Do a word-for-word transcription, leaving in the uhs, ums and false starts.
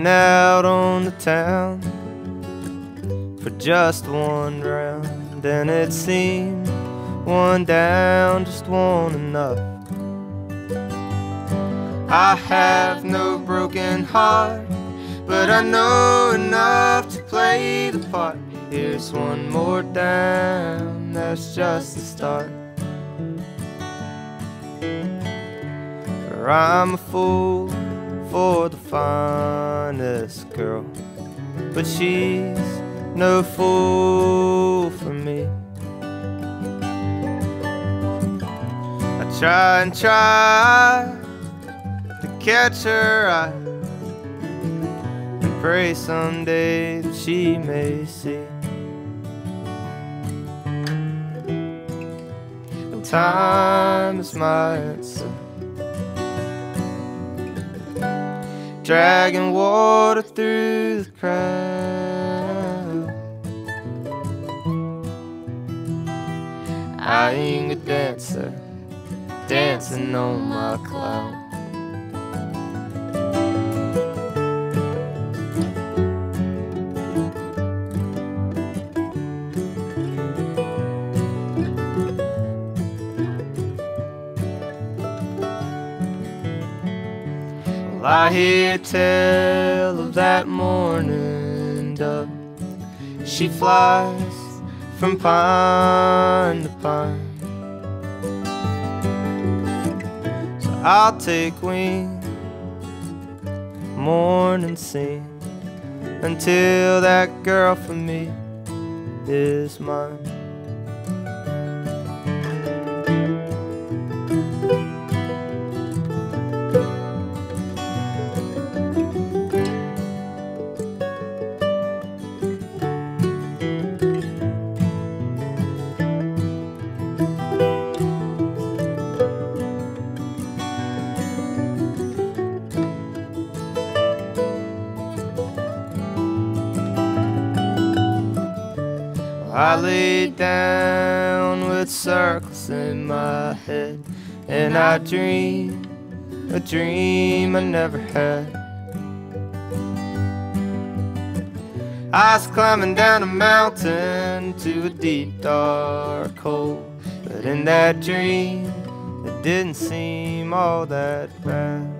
went out on the town for just one round, and it seemed one down, just one enough. I have no broken heart, but I know enough to play the part. Here's one more down, that's just the start. For I'm a fool for the finest girl, but she's no fool for me. I try and try to catch her eye, and pray someday that she may see. And time is my answer, dragging water through the crowd. I ain't a dancer, dancing on my cloud. I hear tell of that morning dove. She flies from pine to pine. So I'll take wing, mourn and sing, until that girl for me is mine. I lay down with circles in my head, and I dream a dream I never had. I was climbing down a mountain to a deep dark hole, but in that dream it didn't seem all that bad.